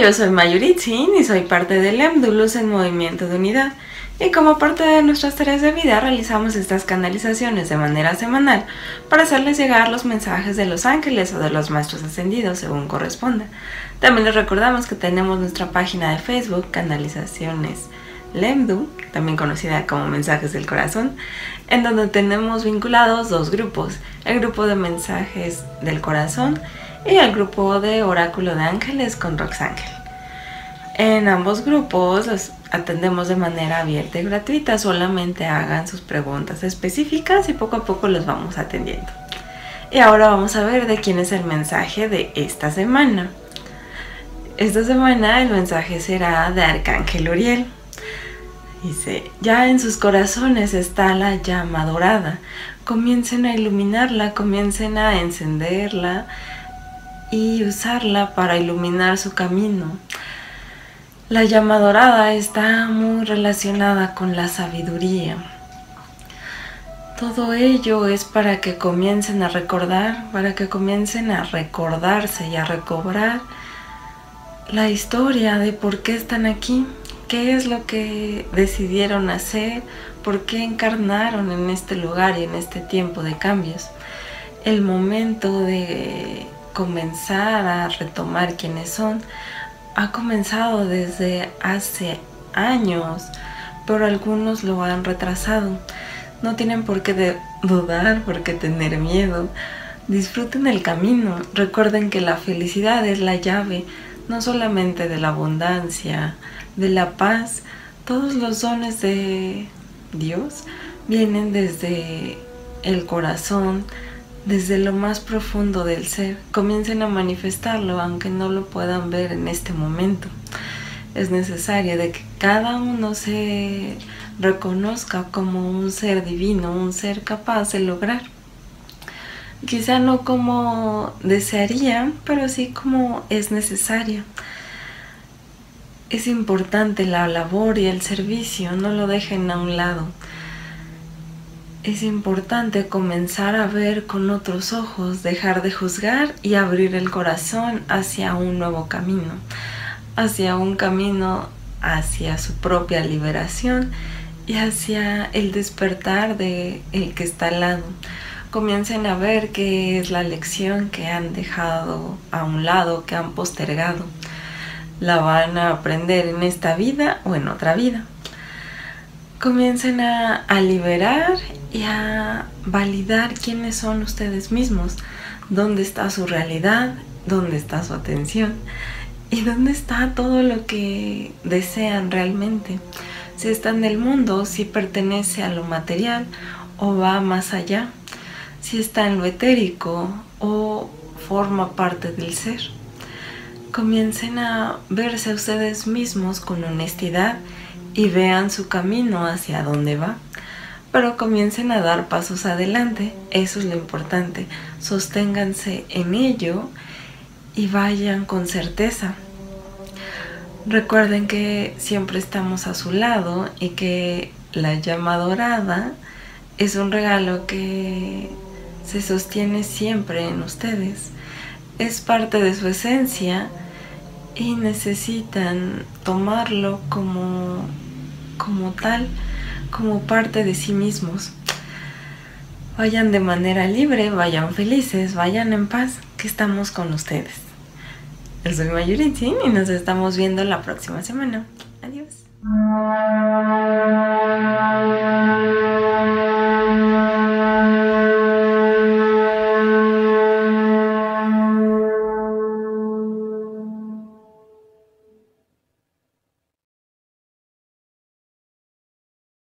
yo soy Mayuritzin y soy parte del Lemdú, Luz en Movimiento de Unidad. Y como parte de nuestras tareas de vida realizamos estas canalizaciones de manera semanal para hacerles llegar los mensajes de los ángeles o de los maestros ascendidos según corresponda. También les recordamos que tenemos nuestra página de Facebook, Canalizaciones Lemdú, también conocida como Mensajes del Corazón, en donde tenemos vinculados dos grupos, el grupo de Mensajes del Corazón y el grupo de Oráculo de Ángeles con Roxángel. En ambos grupos los atendemos de manera abierta y gratuita, solamente hagan sus preguntas específicas y poco a poco los vamos atendiendo. Y ahora vamos a ver de quién es el mensaje de esta semana. Esta semana el mensaje será de Arcángel Uriel. Dice, ya en sus corazones está la llama dorada, comiencen a iluminarla, comiencen a encenderla y usarla para iluminar su camino. La llama dorada está muy relacionada con la sabiduría. Todo ello es para que comiencen a recordar, para que comiencen a recordarse y a recobrar la historia de por qué están aquí. ¿Qué es lo que decidieron hacer? ¿Por qué encarnaron en este lugar y en este tiempo de cambios? El momento de comenzar a retomar quiénes son ha comenzado desde hace años, pero algunos lo han retrasado. No tienen por qué dudar, por qué tener miedo. Disfruten el camino. Recuerden que la felicidad es la llave, no solamente de la abundancia, de la paz. Todos los dones de Dios vienen desde el corazón, desde lo más profundo del ser. Comiencen a manifestarlo aunque no lo puedan ver en este momento. Es necesario de que cada uno se reconozca como un ser divino, un ser capaz de lograr. Quizá no como desearía, pero sí como es necesario. Es importante la labor y el servicio, no lo dejen a un lado. Es importante comenzar a ver con otros ojos, dejar de juzgar y abrir el corazón hacia un nuevo camino. Hacia un camino hacia su propia liberación y hacia el despertar de el que está al lado. Comiencen a ver qué es la lección que han dejado a un lado, que han postergado. La van a aprender en esta vida o en otra vida. Comiencen a liberar y a validar quiénes son ustedes mismos, dónde está su realidad, dónde está su atención y dónde está todo lo que desean realmente. Si está en el mundo, si pertenece a lo material o va más allá, si está en lo etérico o forma parte del ser. Comiencen a verse a ustedes mismos con honestidad y vean su camino hacia dónde va, pero comiencen a dar pasos adelante. Eso es lo importante, sosténganse en ello y vayan con certeza. Recuerden que siempre estamos a su lado y que la llama dorada es un regalo que se sostiene siempre en ustedes. Es parte de su esencia y necesitan tomarlo como tal, como parte de sí mismos. Vayan de manera libre, vayan felices, vayan en paz, que estamos con ustedes. Yo soy Mayuritzin y nos estamos viendo la próxima semana. Adiós.